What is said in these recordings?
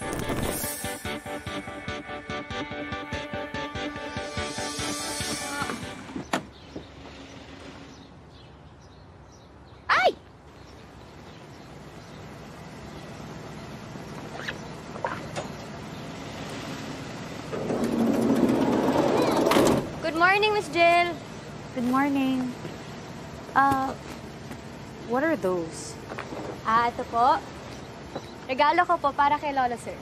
Good morning. What are those? Ito po. Regalo ko po para kay Lola, sir.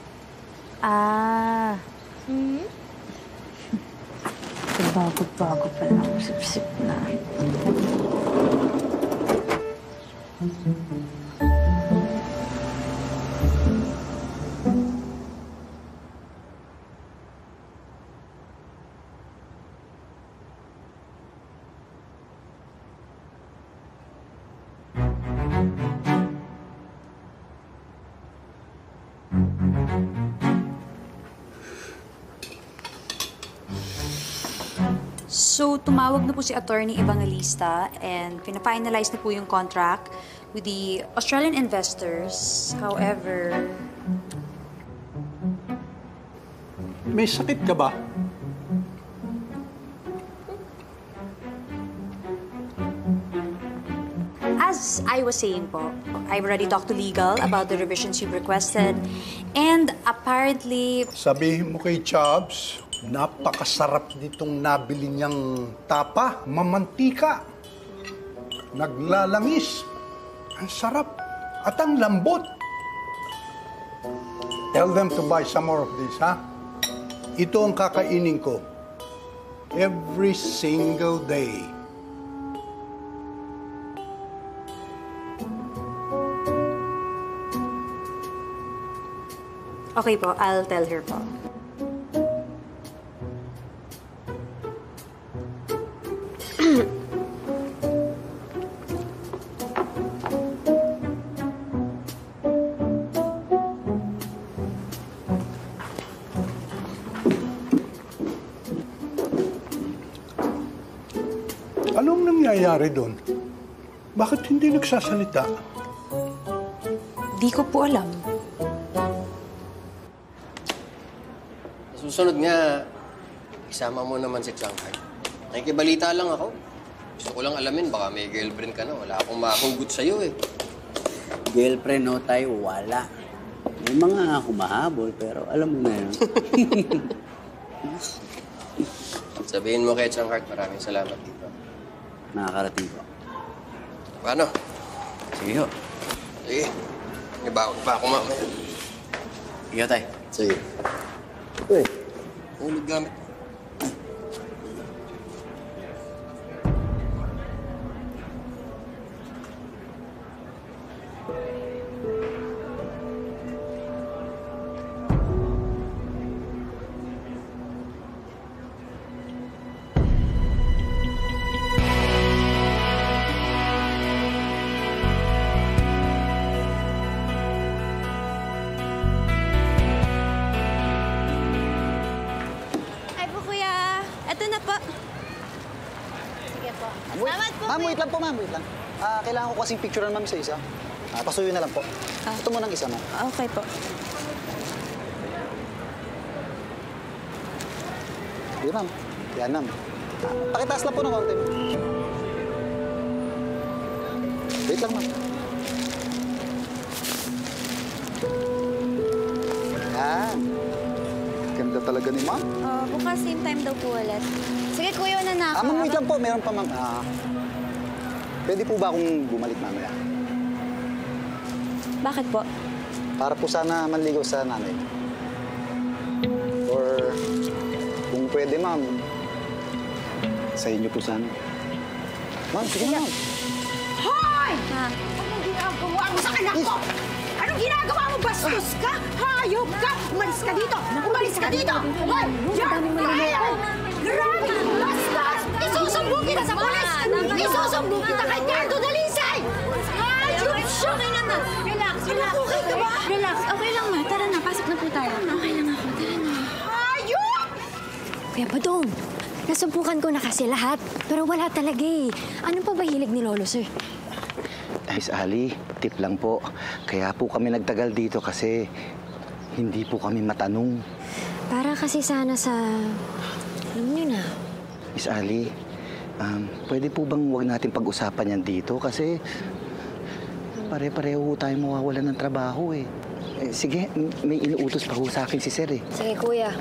Bago pa lang. Sip-sip na. So, tumawag na po si Attorney Evangelista and pina-finalize na po yung contract with the Australian investors. However... May sakit ka ba? As I was saying po, I've already talked to legal about the revisions you've requested and apparently... Sabihin mo kay Chubbs, napakasarap nitong nabili niyang tapa, mamantika, naglalangis, ang sarap at ang lambot. Tell them to buy some more of this, ha? Ito ang kakainin ko every single day. Okay po, I'll tell her po. Anong nangyayari doon? Bakit hindi nagsasalita? Di ko po alam. Susunod nga, isama mo naman si Shanghai. Nakikibalita lang ako. Gusto ko lang alamin, baka may girlfriend ka na. Wala akong makahugot sa'yo eh. Girlfriend no tayo, wala. May mga humahabol, pero alam mo na yun. Sabihin mo kay Shanghai, maraming salamat dito. Nakakarating ko. Paano? Sige ho. Sige. Ibaon pa ako mamaya. Sige ho tayo. Sige. Uy. Ulog gamit. Ma'am, wait lang po, ma'am. Wait lang. Kailangan ko kasing picturean, ma'am, sa isa. Pasuyo na lang po. Ito muna ng isa, ma'am. Okay po. Hindi, ma'am. Yan, ma'am. Pakitaas lang po ng konti. Wait lang, ma'am. Yan. Ganda talaga ni ma'am. Bukas same time daw po ulit. Sige, kuya na ako. Ma'am, wait lang po. Meron pa, ma'am. Pwede po ba akong bumalik mamaya? Bakit po? Para po sana manligaw sa nanay. Or kung pwede, ma'am, sa inyo po sana. Ma'am, sige na. Hoy! Anong ginagawa mo sa anak ko? Anong ginagawa mo? Bastos ka? Hayop ka? Umalis ka dito! Umalis ka dito! Hoy! Grabe! Bastos! Isusumbong kita sa polis! Isusumbong kita kay Gardo Dalisay! Ayup siya! Okay na, ma. Relax, relax. Okay ka ba? Relax. Okay lang, ma. Tara na. Pasok na po tayo. Okay lang ako. Tara na. Ayup! Kuya Badong, nasumpukan ko na kasi lahat. Pero wala talaga eh. Anong pa ba hilig ni Lolo, sir? Miss Ali, tip lang po. Kaya po kami nagtagal dito kasi Hindi po kami matanong. Para kasi sana sa... alam niyo na. Miss Ali, pwede po bang huwag natin pag-usapan yan dito? Kasi pare-pareho tayo mawawalan ng trabaho eh. Sige, may inuutos pa ho sa akin si Sir eh. Sige, Kuya.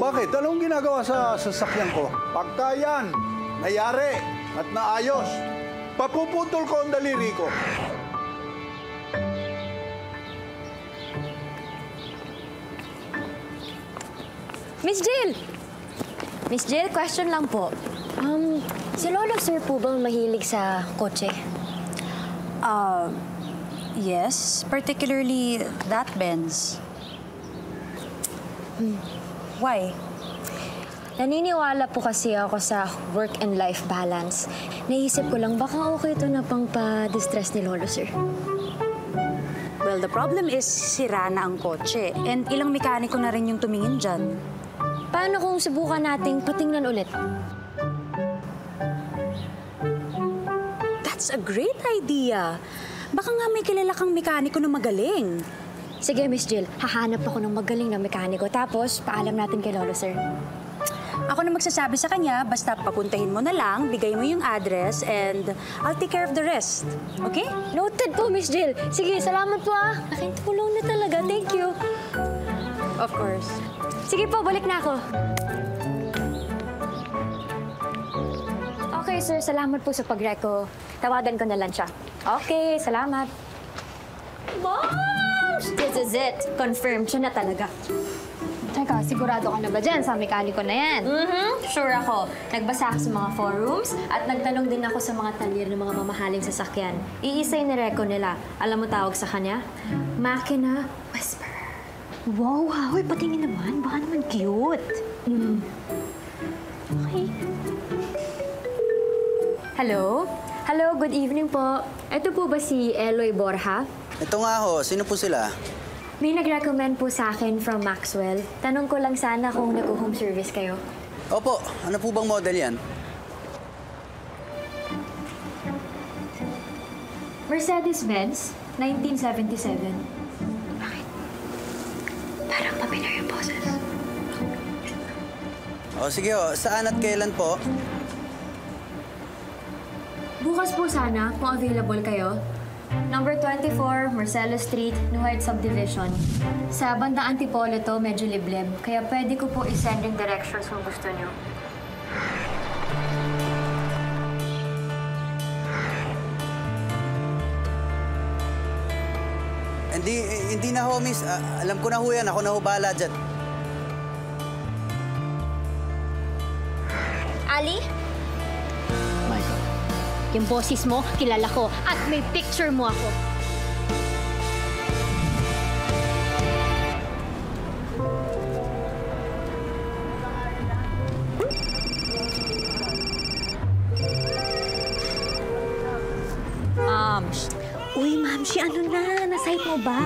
Bakit? Anong ginagawa sa sasakyan ko? Pagka yan, nayari at naayos, papuputol ko ang daliri ko. Miss Jill! Miss Jill, question lang po. Si Lolo Sir po bang mahilig sa kotse? Yes. Particularly that Benz. Hmm. Why? Naniniwala po kasi ako sa work and life balance. Naisip ko lang, baka okay ito na pang pa-distress ni Lolo Sir. Well, the problem is sira na ang kotse. And ilang mekaniko na rin yung tumingin dyan. Paano kung subukan nating patingnan ulit? That's a great idea. Baka nga may kilala kang mekaniko na magaling. Sige, Miss Jill. Hahanap ako ng magaling na mekaniko. Tapos, paalam natin kay Lolo Sir. Ako na magsasabi sa kanya, basta papuntahin mo na lang, bigay mo yung address, and I'll take care of the rest. Okay? Noted po, Miss Jill. Sige, salamat po ah. Aking tulong na talaga. Thank you. Of course. Sige po, balik na ako. Okay, sir. Salamat po sa pagreko. Tawagan ko na lang siya. Okay, salamat. Moms! This is it. Confirmed siya na talaga. Teka, sigurado ka na ba dyan sa mekaniko na yan? Mm-hmm. Sure ako. Nagbasa ako sa mga forums at nagtanong din ako sa mga talyer ng mga mamahaling sasakyan. Iisa yung nireko nila. Alam mo tawag sa kanya? Makina Whisper. Wow, hawi, patingin naman. Baka naman cute. Mm. Okay. Hello? Hello, good evening po. Ito po ba si Eloy Borja? Ito nga ho. Sino po sila? May nag-recommend po sa akin from Maxwell. Tanong ko lang sana kung nag-home service kayo. Opo. Ano po bang model yan? Mercedes-Benz, 1977. Parang pamilyar yung boses. O sige o, saan at kailan po? Bukas po sana, kung available kayo. Number 24, Marcelo Street, New Heights Subdivision. Sa bandang Antipolo to, medyo liblib. Kaya pwede ko po isend yung directions kung gusto nyo. Hindi na ho, miss. Alam ko na ho yan. Ako na ho bahala dyan. Ali? Michael, yung boses mo, kilala ko. At may picture mo ako. Uy, Mamshi, ano na? Nasayip mo ba?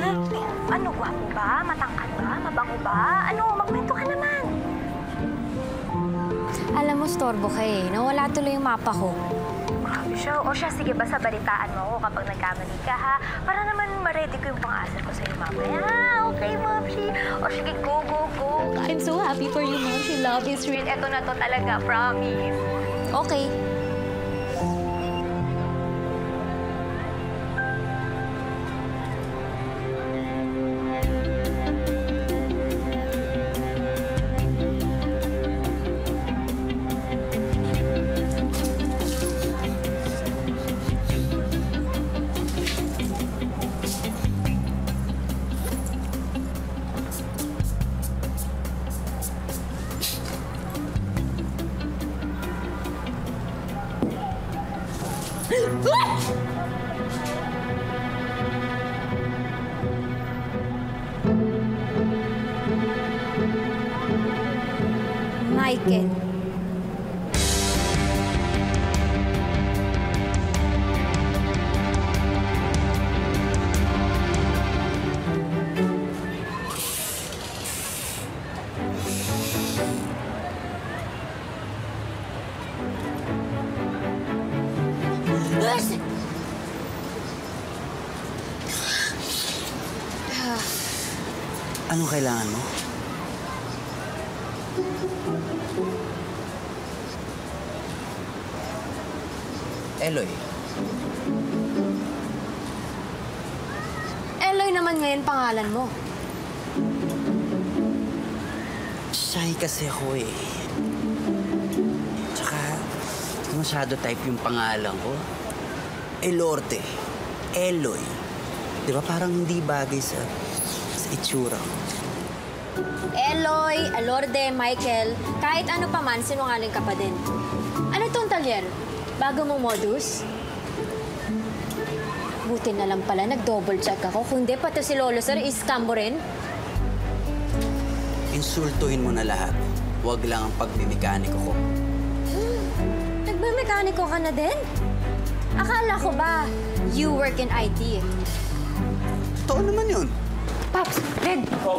Ano, guwapo ba? Matangkad ba? Mabango ba? Ano, magmento ka naman. Alam mo, storbo ka eh. Nawala tuloy yung mapa ko. Grabe siya. O siya, sige ba sa balitaan mo ako kapag nagkamali ka, ha? Para naman ma-ready ko yung pang-asar ko sa'yo mamaya. Okay, Mamshi. O sige, go, go, go. I'm so happy for you, Mamshi. Love is real. Eto na to talaga, promise. Okay. Michael. Anong kailangan mo? Eloy. Eloy naman ngayon pangalan mo. Shy kasi ako eh. Tsaka, masyado type yung pangalan ko. Elorte. Eloy. Di ba parang hindi bagay sa itsura ko? Eloy, Elorde, Michael, kahit ano pa man, sinungaling ka pa din. Ano itong talyer? Bago mong modus? Buti na lang pala, nag-double check ako. Kundi pati si Lolo Sir, iskam mo rin. Insultuhin mo na lahat. Huwag lang ang pagmimekaniko ko. Nagmimekaniko ka na din? Akala ko ba, you work in IT? Totoo naman yun. Pops, Red! Oh.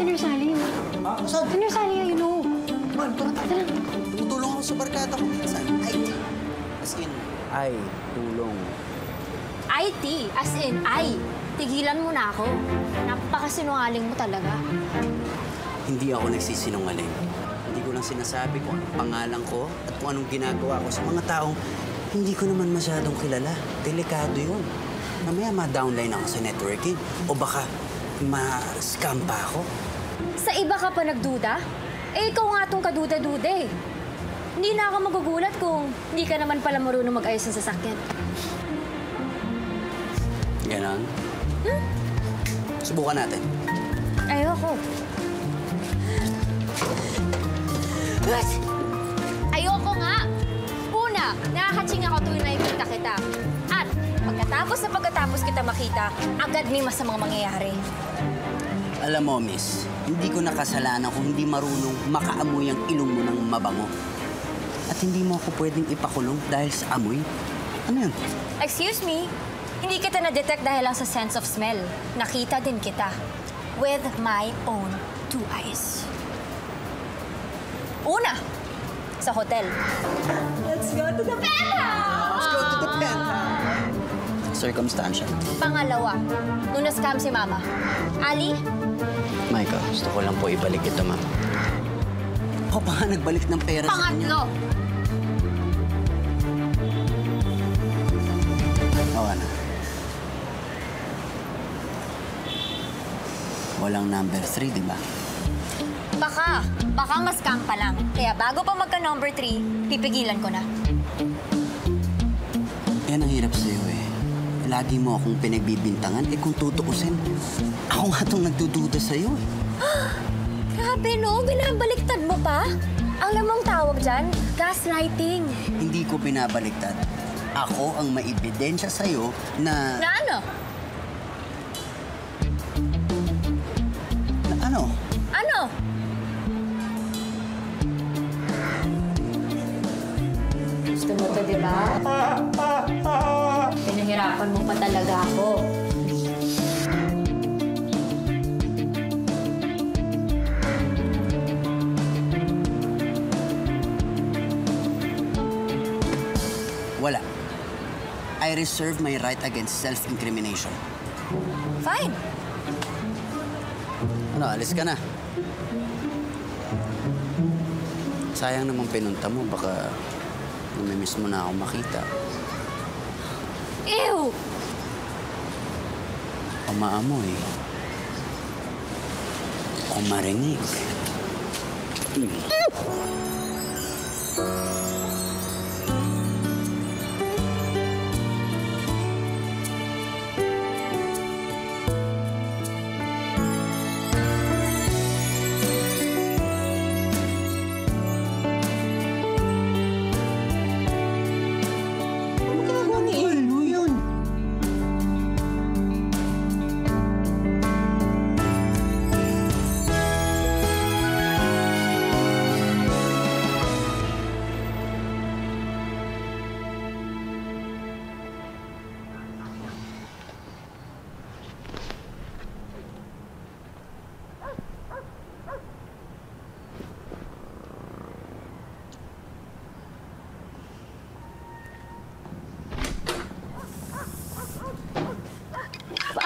Senior Sally. Ah, saan? Senior Sally, you know. Man, tulad. Tumutulong ako sa barkada ko. Saan? IT. As in, I tulong. IT? As in, I. Tigilan mo na ako. Napakasinungaling mo talaga. Hindi ako nagsisinungaling. Hindi ko lang sinasabi kung anong pangalan ko at kung anong ginagawa ko sa mga taong hindi ko naman masyadong kilala. Delikado yun. Mamaya ma-downline ako sa networking o baka ma-scam pa ako. Sa iba ka pa nagduda? Eh, ikaw nga itong kaduda-duda eh. Hindi na ako magugulat kung hindi ka naman pala marunong mag-ayos ng sasakyan. Ganon? Hmm? Subukan natin. Ayoko. What? Ayoko nga! Una, nakahatsing ako tuwing nakikita kita. At pagkatapos na kita makita, agad may masamang mangyayari. Alam mo, miss, hindi ko nakasalanan kung hindi marunong makaamoy ang ilong mo ng mabango. At hindi mo ako pwedeng ipakulong dahil sa amoy. Ano yun? Excuse me? Hindi kita na-detect dahil lang sa sense of smell. Nakita din kita. With my own two eyes. Una, sa hotel. Let's go to the penthouse! Let's go to the penthouse! Circumstantial. Pangalawa, nung na-scam si Mama. Ali? Micah, gusto ko lang po ibalik ito, Ma'am. Ako pa nga nagbalik ng pera sa kanya. Pangatlo! Awa na. Walang number 3, di ba? Baka ma-scam pa lang. Kaya bago pa magka-number 3, pipigilan ko na. Yan ang hirap sa'yo eh. Lagi mo akong pinagbibintangan. Eh kung tutuusin, ako nga itong nagdududa sa'yo eh. Grabe no, binabaliktad mo pa? Ang lamang tawag dyan, gaslighting. Hindi ko binabaliktad. Ako ang maibidensya sa'yo na... Na ano? Na ano? Ano? Gusto mo ito, di ba? Pinahirapan mo pa talaga ako. Wala. I reserve my right against self-incrimination. Fine. Ano, alis ka na. Sayang naman pinunta mo, baka... Namimiss mo na akong makita. Ew! Umaamoy. Umarinig.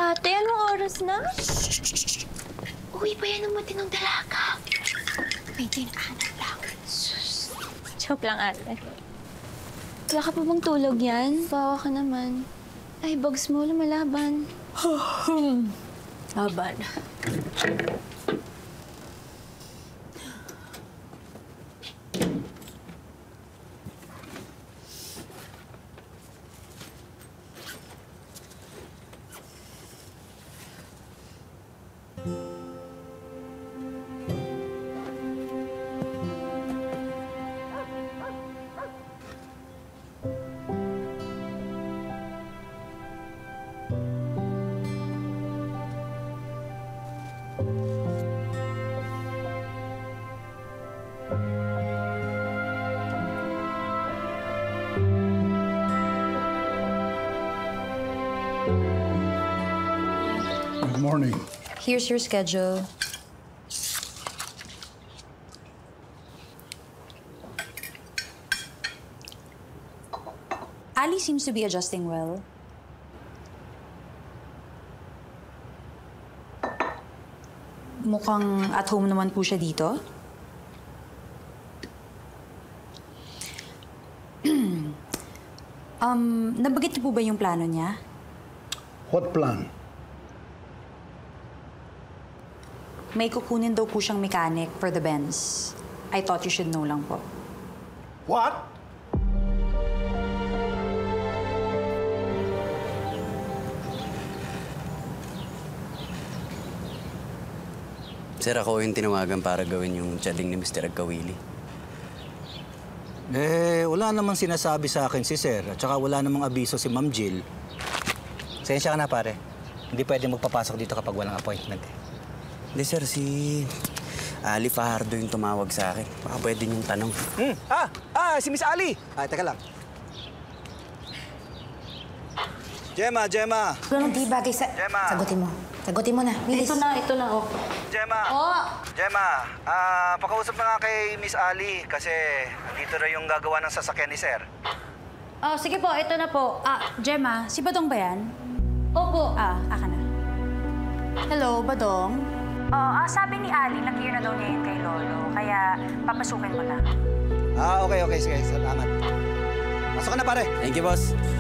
Ate, anong oras na? Uwi pa yan ang matinong dalaga. May tinahanap lang. Sus. Joke lang, ate. Wala ka pa bang tulog yan? Bawa ka naman. Ay, bugs mo, lumalaban. Laban. Morning. Here's your schedule. Ali seems to be adjusting well. Mukhang at home naman po siya dito. Nabanggit niyo po ba yung plano niya? What plan? May kukunin daw po siyang mechanic for the Benz. I thought you should know lang po. What? Sir, ako yung tinawagan para gawin yung chatting ni Mr. Agkawili. Wala namang sinasabi sa akin si Sir. At saka wala namang abiso si Ma'am Jill. Sensya ka na, pare. Hindi pwede magpapasok dito kapag walang appointment. Hindi, sir. Si Ali Fajardo yung tumawag sa akin. Baka pwede niyong tanong. Si Miss Ali! Ay, teka lang. Gemma! Hindi bagay sa... Gemma! Sagutin mo na. Bilis. Ito na, oh. Gemma! Oh! Gemma, pakausap na nga kay Miss Ali kasi dito na yung gagawa ng sasakyan ni Sir. Oh, sige po. Ito na po. Gemma, si Badong ba yan? Opo. Aka na. Hello, Badong? Sabi ni Ali, nag-year na daw niya yun kay Lolo, kaya papasukin mo na. Okay, sige. Salamat. Pasok ka na, pare. Thank you, boss.